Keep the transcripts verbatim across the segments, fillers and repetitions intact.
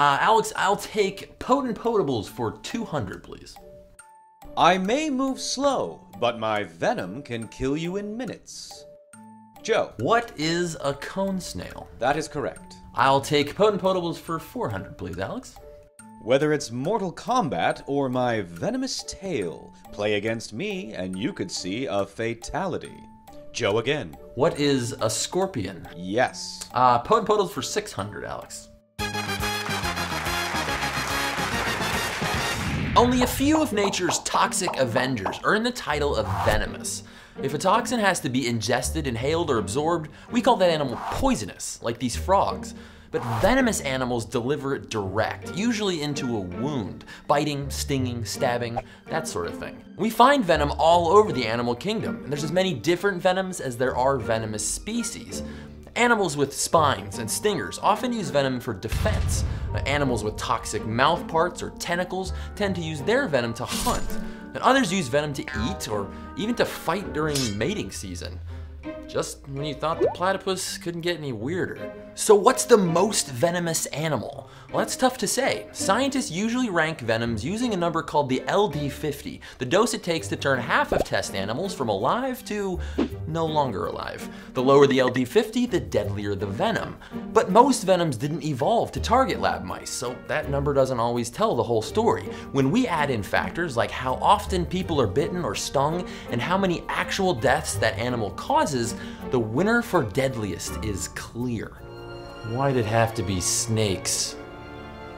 Uh, Alex, I'll take Potent Potables for two hundred, please. I may move slow, but my venom can kill you in minutes. Joe. What is a cone snail? That is correct. I'll take Potent Potables for four hundred, please, Alex. Whether it's Mortal Kombat or my venomous tail, play against me and you could see a fatality. Joe again. What is a scorpion? Yes. Uh, Potent Potables for six hundred, Alex. Only a few of nature's toxic avengers earn the title of venomous. If a toxin has to be ingested, inhaled, or absorbed, we call that animal poisonous, like these frogs. But venomous animals deliver it direct, usually into a wound, biting, stinging, stabbing, that sort of thing. We find venom all over the animal kingdom, and there's as many different venoms as there are venomous species. Animals with spines and stingers often use venom for defense. Animals with toxic mouth parts or tentacles tend to use their venom to hunt. And others use venom to eat or even to fight during mating season. Just when you thought the platypus couldn't get any weirder. So what's the most venomous animal? Well, that's tough to say. Scientists usually rank venoms using a number called the L D fifty, the dose it takes to turn half of test animals from alive to no longer alive. The lower the L D fifty, the deadlier the venom. But most venoms didn't evolve to target lab mice, so that number doesn't always tell the whole story. When we add in factors like how often people are bitten or stung and how many actual deaths that animal causes, the winner for deadliest is clear. Why'd it have to be snakes?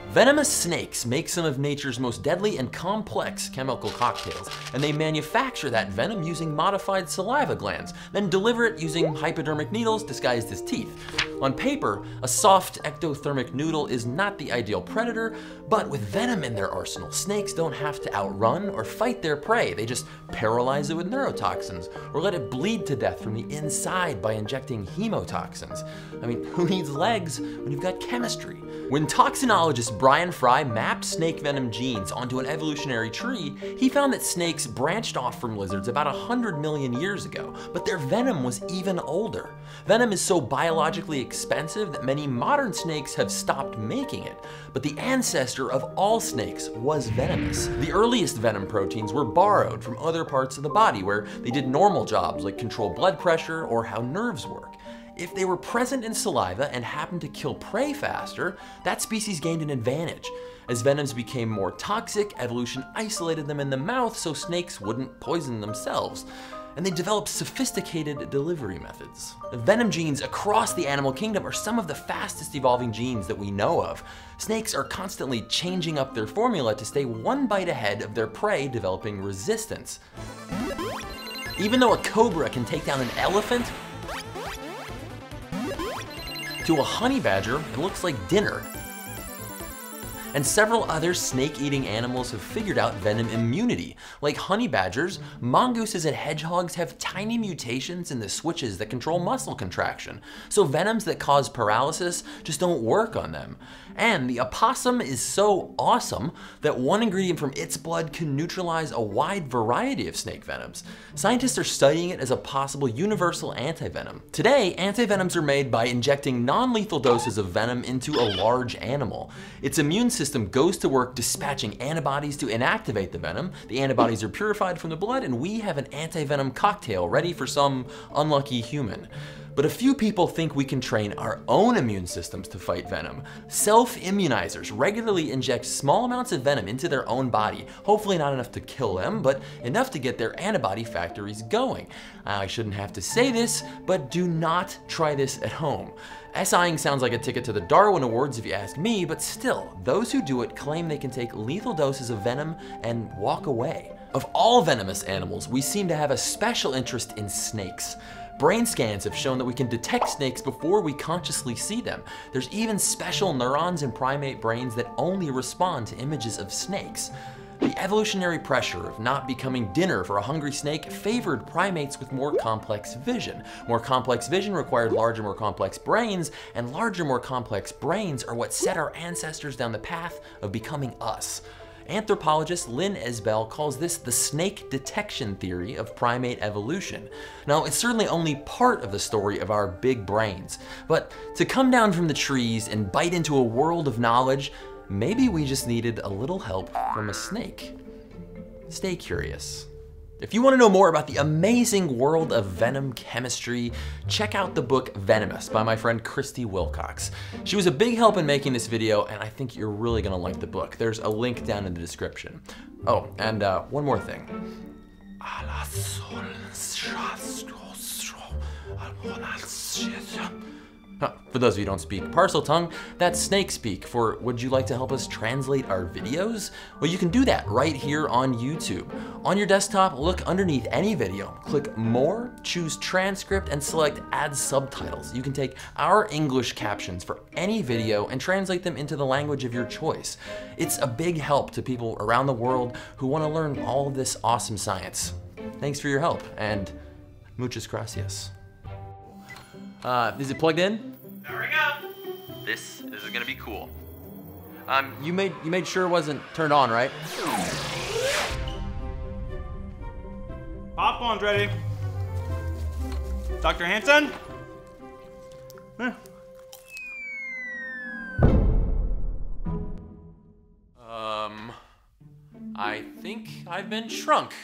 Venomous snakes make some of nature's most deadly and complex chemical cocktails, and they manufacture that venom using modified saliva glands, then deliver it using hypodermic needles disguised as teeth. On paper, a soft ectothermic noodle is not the ideal predator, but with venom in their arsenal, snakes don't have to outrun or fight their prey. They just paralyze it with neurotoxins, or let it bleed to death from the inside by injecting hemotoxins. I mean, who needs legs when you've got chemistry? When toxinologist Bryan Fry mapped snake venom genes onto an evolutionary tree, he found that snakes branched off from lizards about one hundred million years ago, but their venom was even older. Venom is so biologically expensive that many modern snakes have stopped making it, but the ancestor of all snakes was venomous. The earliest venom proteins were borrowed from other parts of the body where they did normal jobs like control blood pressure or how nerves work. If they were present in saliva and happened to kill prey faster, that species gained an advantage. As venoms became more toxic, evolution isolated them in the mouth so snakes wouldn't poison themselves. And they developed sophisticated delivery methods. The venom genes across the animal kingdom are some of the fastest evolving genes that we know of. Snakes are constantly changing up their formula to stay one bite ahead of their prey, developing resistance. Even though a cobra can take down an elephant, to a honey badger, it looks like dinner. And several other snake-eating animals have figured out venom immunity. Like honey badgers, mongooses and hedgehogs have tiny mutations in the switches that control muscle contraction, so venoms that cause paralysis just don't work on them. And the opossum is so awesome that one ingredient from its blood can neutralize a wide variety of snake venoms. Scientists are studying it as a possible universal antivenom. Today, antivenoms are made by injecting non-lethal doses of venom into a large animal. Its immune system system goes to work dispatching antibodies to inactivate the venom. The antibodies are purified from the blood, and we have an anti-venom cocktail ready for some unlucky human. But a few people think we can train our own immune systems to fight venom. Self-immunizers regularly inject small amounts of venom into their own body, hopefully not enough to kill them, but enough to get their antibody factories going. I shouldn't have to say this, but do not try this at home. S I-ing sounds like a ticket to the Darwin Awards if you ask me, but still, those who do it claim they can take lethal doses of venom and walk away. Of all venomous animals, we seem to have a special interest in snakes. Brain scans have shown that we can detect snakes before we consciously see them. There's even special neurons in primate brains that only respond to images of snakes. The evolutionary pressure of not becoming dinner for a hungry snake favored primates with more complex vision. More complex vision required larger, more complex brains, and larger, more complex brains are what set our ancestors down the path of becoming us. Anthropologist Lynn Isbell calls this the snake detection theory of primate evolution. Now, it's certainly only part of the story of our big brains, but to come down from the trees and bite into a world of knowledge, Maybe we just needed a little help from a snake. Stay curious. If you want to know more about the amazing world of venom chemistry, check out the book Venomous by my friend Christie Wilcox. She was a big help in making this video, and I think you're really going to like the book. There's a link down in the description. Oh, and uh, one more thing. For those of you who don't speak Parseltongue, that's snake speak for would you like to help us translate our videos? Well, you can do that right here on YouTube. On your desktop, look underneath any video, click More, choose Transcript, and select Add Subtitles. You can take our English captions for any video and translate them into the language of your choice. It's a big help to people around the world who want to learn all of this awesome science. Thanks for your help, and muchas gracias. Uh, is it plugged in? There we go. This, this is gonna be cool. Um, you made you made sure it wasn't turned on, right? Popcorn's ready. Doctor Hanson? Yeah. Um, I think I've been shrunk.